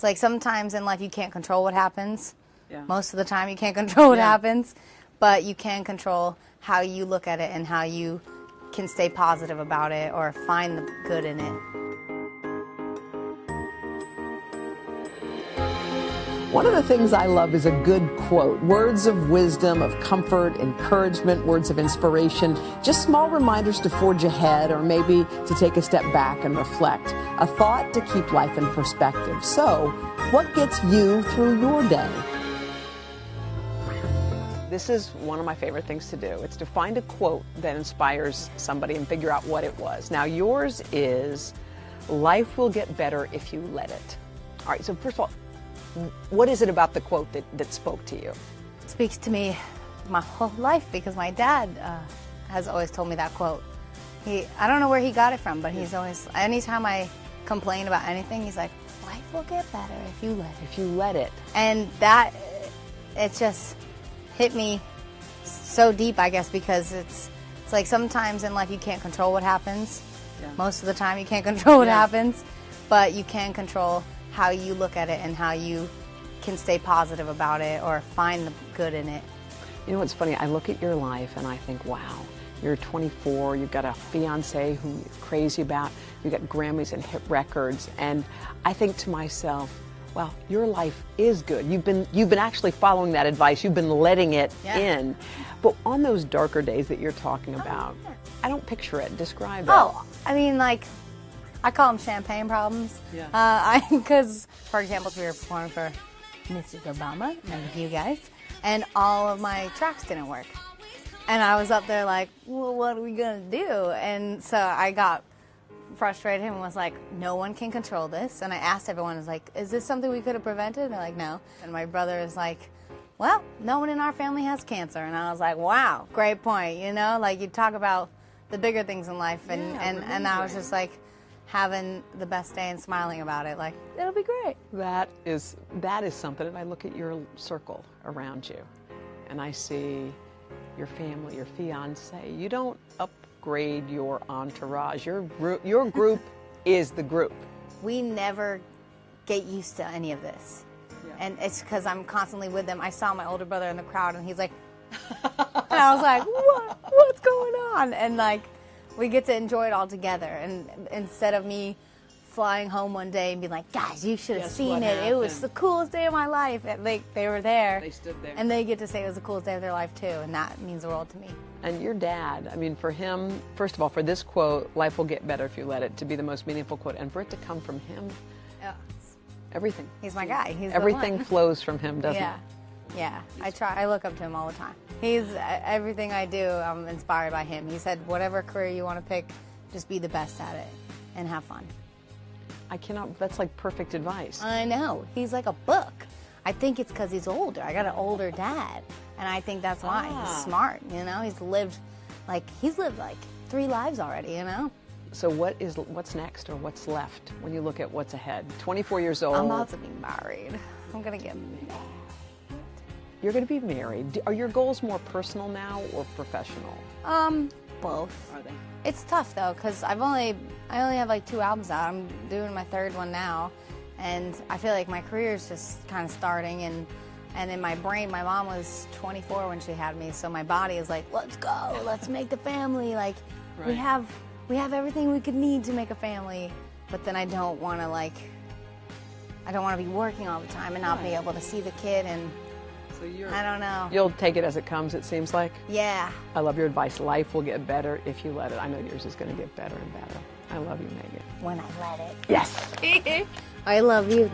It's like sometimes in life you can't control what happens. Yeah. Most of the time you can't control what happens, but you can control how you look at it and how you can stay positive about it or find the good in it. One of the things I love is a good quote, words of wisdom, of comfort, encouragement, words of inspiration, just small reminders to forge ahead or maybe to take a step back and reflect, a thought to keep life in perspective. So, what gets you through your day? This is one of my favorite things to do. It's to find a quote that inspires somebody and figure out what it was. Now, yours is, life will get better if you let it. All right, so first of all, what is it about the quote that spoke to you? It speaks to me my whole life because my dad has always told me that quote. I don't know where he got it from, but he's always, anytime I complain about anything, he's like, life will get better if you let it. If you let it. And that, it just hit me so deep, I guess, because it's like sometimes in life you can't control what happens. Yeah. Most of the time you can't control what happens, but you can control how you look at it and how you can stay positive about it or find the good in it. You know what's funny, I look at your life and I think, wow, you're 24, you've got a fiance who you're crazy about, you've got Grammys and hit records, and I think to myself, wow, your life is good. You've been actually following that advice, you've been letting it in. But on those darker days that you're talking about, I don't picture it, describe it. Oh, I mean, like, I call them champagne problems. Yeah. Because, for example, we were performing for Mrs. Obama, and you guys, and all of my tracks didn't work. And I was up there like, well, what are we gonna do? And so I got frustrated and was like, no one can control this. And I asked everyone, I was like, is this something we could have prevented? And they're like, no. And my brother is like, well, no one in our family has cancer. And I was like, wow, great point. You know, like you talk about the bigger things in life. And, and I was just like, having the best day and smiling about it, like, it'll be great. That is something, and I look at your circle around you, and I see your family, your fiance. You don't upgrade your entourage. Your group is the group. We never get used to any of this, and it's because I'm constantly with them. I saw my older brother in the crowd, and he's like, and I was like, what's going on? And like, we get to enjoy it all together, and instead of me flying home one day and being like, guys, you should have seen it. Happened. It was the coolest day of my life. And they were there. They stood there. And they get to say it was the coolest day of their life, too, and that means the world to me. And your dad, I mean, for him, first of all, for this quote, life will get better if you let it, to be the most meaningful quote, and for it to come from him, everything. He's my guy. He's everything flows from him, doesn't it? Yeah, I try. I look up to him all the time. He's everything I do. I'm inspired by him. He said, "Whatever career you want to pick, just be the best at it and have fun." I cannot. That's like perfect advice. I know. He's like a book. I think it's because he's older. I got an older dad, and I think that's why he's smart. You know, he's lived like 3 lives already. You know. So what's next or what's left when you look at what's ahead? 24 years old. I'm about to be married. I'm gonna get married. You're going to be married. Are your goals more personal now or professional? Both. Are they? It's tough though, because I only have like 2 albums out. I'm doing my 3rd one now, and I feel like my career is just kind of starting. And in my brain, my mom was 24 when she had me, so my body is like, let's go, let's make the family. Like, we have everything we could need to make a family, but then I don't want to be working all the time and not be able to see the kid and. So I don't know. You'll take it as it comes, it seems like. Yeah. I love your advice. Life will get better if you let it. I know yours is going to get better and better. I love you, Meghan. When I let it. Yes. I love you.